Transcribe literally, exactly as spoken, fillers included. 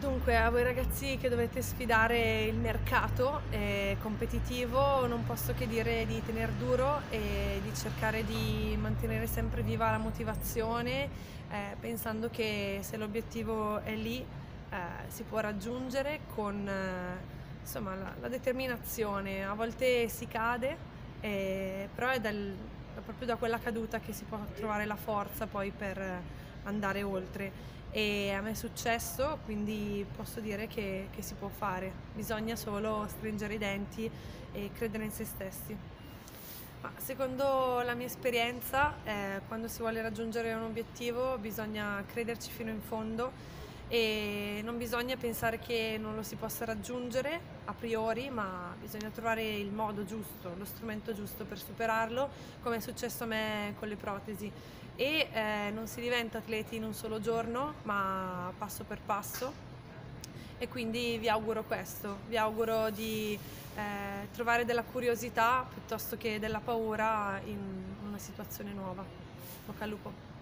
Dunque, a voi ragazzi che dovete sfidare il mercato eh, competitivo, non posso che dire di tener duro e di cercare di mantenere sempre viva la motivazione, eh, pensando che se l'obiettivo è lì eh, si può raggiungere con eh, insomma, la, la determinazione. A volte si cade, eh, però è dal, proprio da quella caduta che si può trovare la forza poi per andare oltre. E a me è successo, quindi posso dire che, che si può fare, bisogna solo stringere i denti e credere in se stessi. Ma secondo la mia esperienza, eh, quando si vuole raggiungere un obiettivo bisogna crederci fino in fondo e non bisogna pensare che non lo si possa raggiungere a priori, ma bisogna trovare il modo giusto, lo strumento giusto per superarlo, come è successo a me con le protesi. E eh, non si diventa atleti in un solo giorno, ma passo per passo, e quindi vi auguro questo, vi auguro di eh, trovare della curiosità piuttosto che della paura in una situazione nuova. Bocca al lupo!